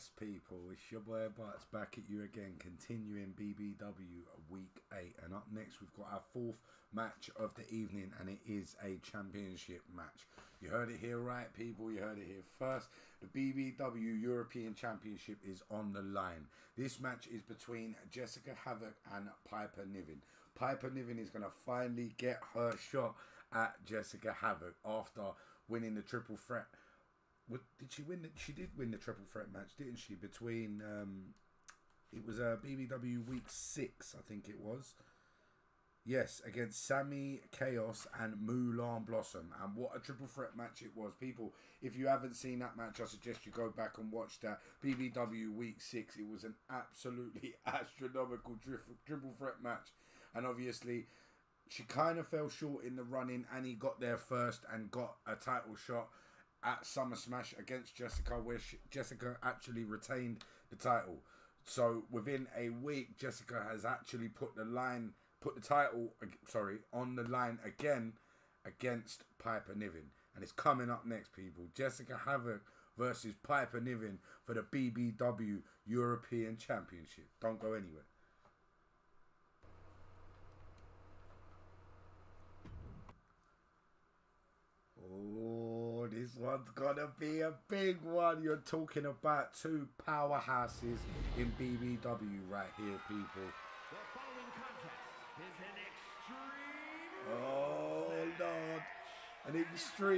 Yes, people, it's your boy Bart's back at you again, continuing BBW Week 8. And up next, we've got our fourth match of the evening, and it is a championship match. You heard it here right, people. You heard it here first. The BBW European Championship is on the line. This match is between Jessicka Havok and Piper Niven. Piper Niven is going to finally get her shot at Jessicka Havok after winning the triple threat. Did she win? She did win the triple threat match, didn't she? Between it was BBW Week 6, I think it was. Yes, against Sammy Chaos and Mulan Blossom, and what a triple threat match it was, people. If you haven't seen that match, I suggest you go back and watch that. BBW Week 6. It was an absolutely astronomical triple threat match, and obviously she kind of fell short in the running, and he got there first and got a title shot at Summer Smash against Jessicka, where Jessicka actually retained the title. So within a week, Jessicka has actually put the title, sorry, on the line again against Piper Niven, and it's coming up next, people. Jessicka Havok versus Piper Niven for the BBW European Championship. Don't go anywhere. Oh, this one's gonna be a big one. You're talking about two powerhouses in BBW right here, people. The following contest is an extreme an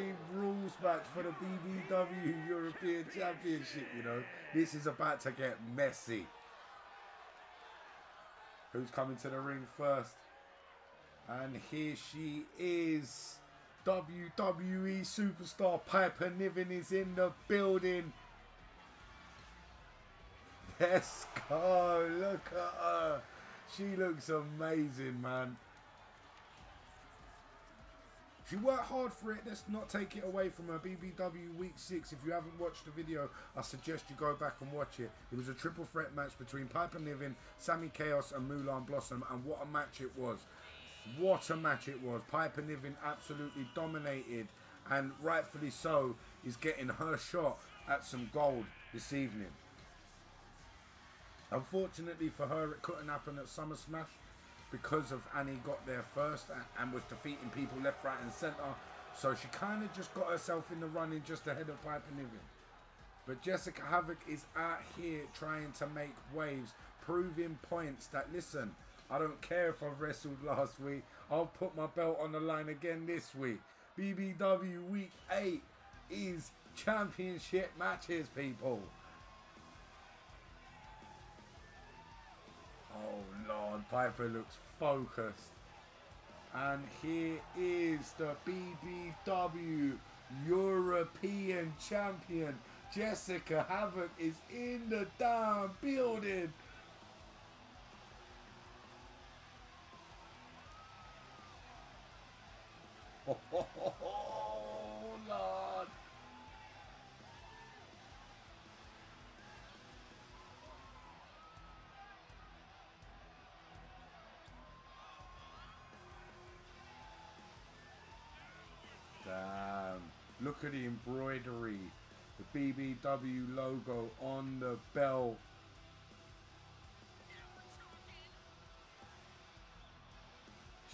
extreme rules match for the BBW European Championship. You know, this is about to get messy. Who's coming to the ring first? And here she is. WWE superstar Piper Niven is in the building. Let's go. Look at her. She looks amazing, man. She worked hard for it. Let's not take it away from her. BBW Week 6. If you haven't watched the video, I suggest you go back and watch it. It was a triple threat match between Piper Niven, Sammy Chaos and Mulan Blossom. And what a match it was. What a match it was. Piper Niven absolutely dominated, and rightfully so, is getting her shot at some gold this evening. Unfortunately for her, it couldn't happen at Summer Smash because of Annie got there first and was defeating people left, right and centre. So she kind of just got herself in the running just ahead of Piper Niven. But Jessicka Havok is out here trying to make waves, proving points that, listen, I don't care if I wrestled last week. I'll put my belt on the line again this week. BBW Week 8 is championship matches, people. Oh, Lord. Piper looks focused. And here is the BBW European champion. Jessicka Havok is in the damn building. Oh, Lord. Damn. Look at the embroidery. The BBW logo on the bell.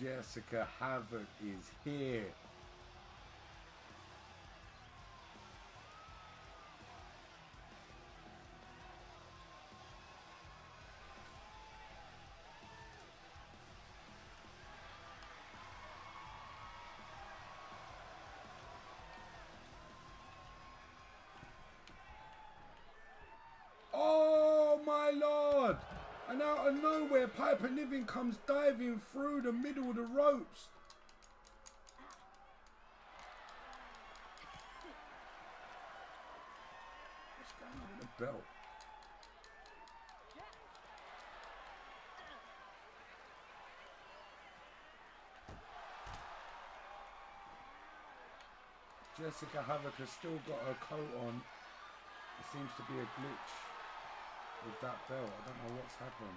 Jessicka Havok is here. Oh, my Lord! And out of nowhere, Piper Niven comes diving through the middle of the ropes. What's going on with the belt? Jessicka Havok has still got her coat on. There seems to be a glitch with that belt. I don't know what's happened.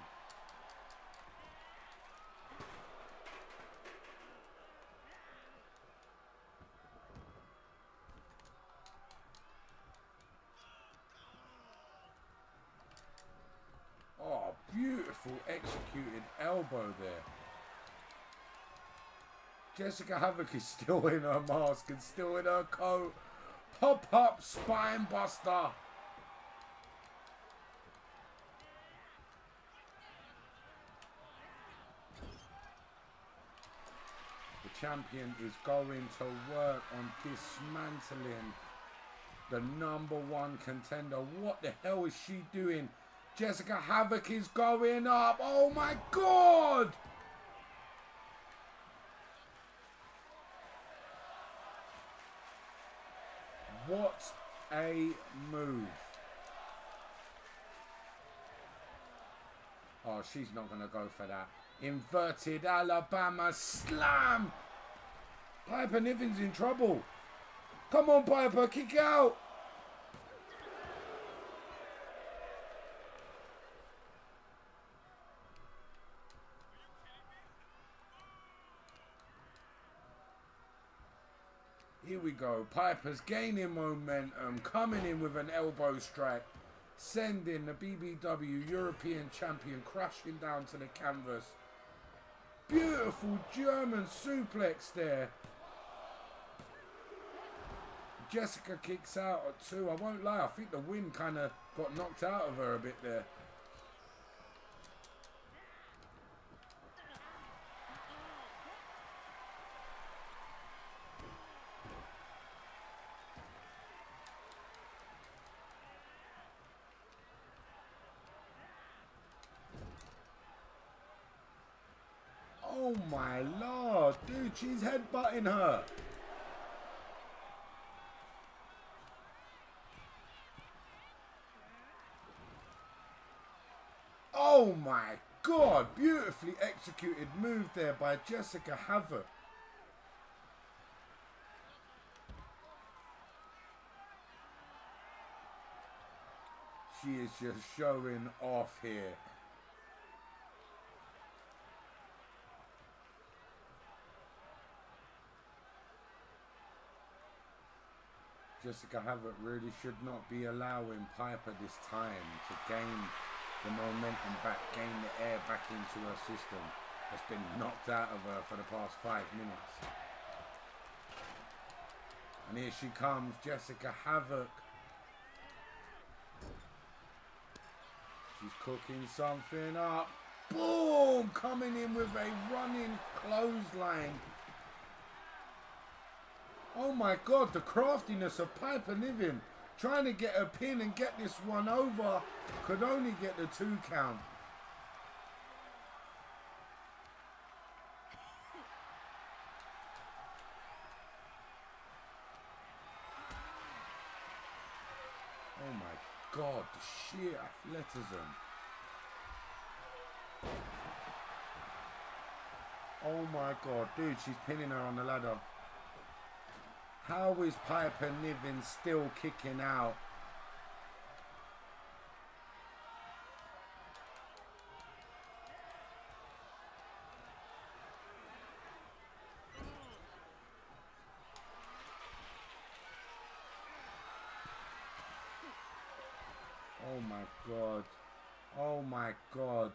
executed elbow there. Jessicka Havok is still in her mask and still in her coat. Pop-up spine buster. The champion is going to work on dismantling the #1 contender. What the hell is she doing? Jessicka Havok is going up. Oh my God! What a move. Oh, she's not going to go for that. Inverted Alabama slam. Piper Niven's in trouble. Come on, Piper, kick out. Here we go. Piper's gaining momentum, coming in with an elbow strike, sending the BBW European champion crashing down to the canvas. Beautiful German suplex there. Jessicka kicks out at 2. I won't lie, I think the wind kind of got knocked out of her a bit there. Oh my Lord, dude, she's headbutting her. Oh my God, beautifully executed move there by Jessicka Havok. She is just showing off here. Jessicka Havok really should not be allowing Piper this time to gain the momentum back, gain the air back into her system that's been knocked out of her for the past 5 minutes. And here she comes, Jessicka Havok. She's cooking something up. Boom! Coming in with a running clothesline. Oh my God, the craftiness of Piper Niven, trying to get a pin and get this one over, could only get the 2 count. Oh my God, the sheer athleticism. Oh my God, dude, she's pinning her on the ladder. How is Piper Niven still kicking out? Oh my God. Oh my God.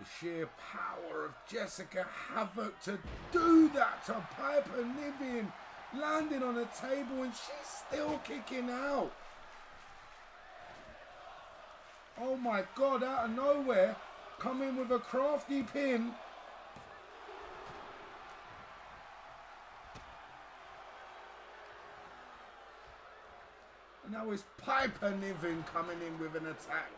The sheer power of Jessicka Havok to do that to Piper Niven. Landing on a table and she's still kicking out. Oh my God, out of nowhere, coming with a crafty pin. And now it's Piper Niven coming in with an attack.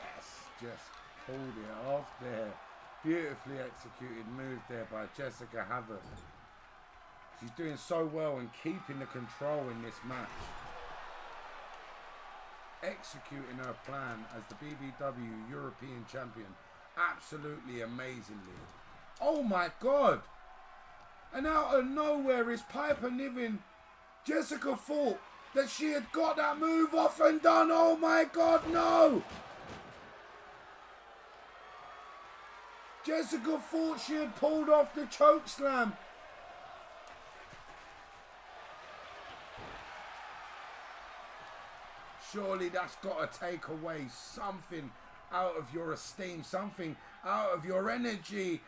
Yes, just pulled it off there. Beautifully executed move there by Jessicka Havok. She's doing so well and keeping the control in this match. executing her plan as the BBW European champion absolutely amazingly. Oh my God! And out of nowhere is Piper Niven. Jessicka thought that she had got that move off and done. Oh my God, no! Jessicka thought she had pulled off the choke slam. Surely that's got to take away something out of your esteem, something out of your energy.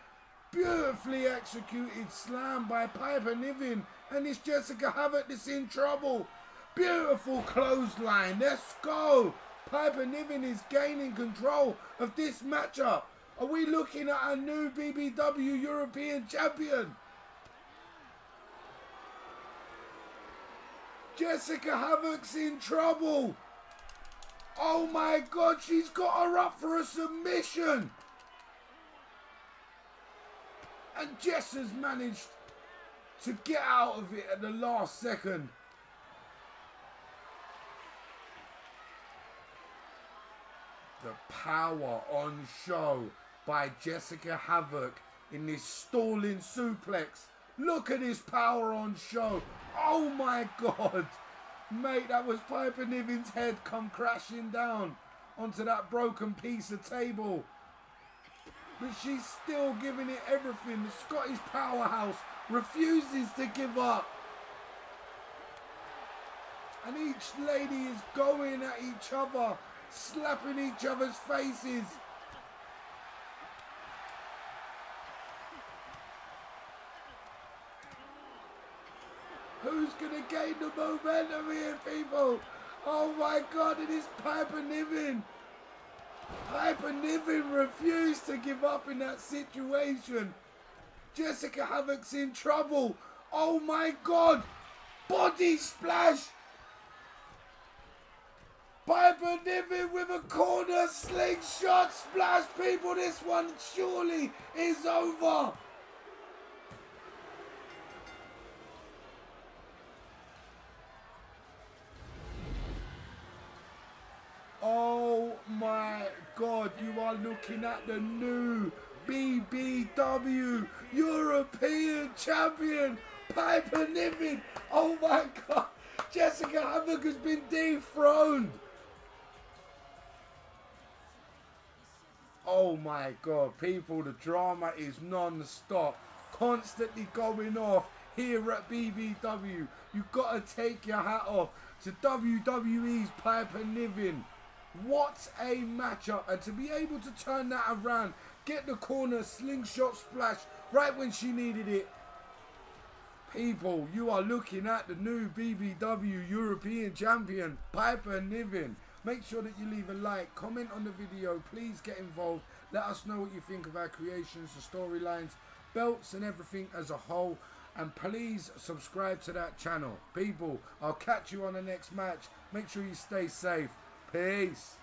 Beautifully executed slam by Piper Niven, and it's Jessicka Havok that's in trouble. Beautiful clothesline, let's go. Piper Niven is gaining control of this matchup. Are we looking at a new BBW European champion? Jessicka Havok's in trouble. Oh my God, she's got her up for a submission. And Jess has managed to get out of it at the last second. The power on show by Jessicka Havok in this stalling suplex. Look at his power on show. Oh my God. Mate, that was Piper Niven's head come crashing down onto that broken piece of table. But she's still giving it everything. The Scottish powerhouse refuses to give up. And each lady is going at each other, slapping each other's faces. Who's going to gain the momentum here, people? Oh my God, it is Piper Niven. Piper Niven refused to give up in that situation. Jessicka Havok's in trouble. Oh my God! Body splash! Piper Niven with a corner slingshot splash, people. This one surely is over. Oh my God, you are looking at the new BBW European champion, Piper Niven. Oh my God, Jessicka Havok has been dethroned. Oh my God, people, the drama is non-stop, constantly going off here at BBW. You've got to take your hat off to WWE's Piper Niven. What a matchup, and to be able to turn that around, get the corner slingshot splash right when she needed it. People, you are looking at the new BBW European champion, Piper Niven. Make sure that you leave a like, comment on the video, please get involved. Let us know what you think of our creations, the storylines, belts and everything as a whole. And please subscribe to that channel. People, I'll catch you on the next match. Make sure you stay safe. Peace.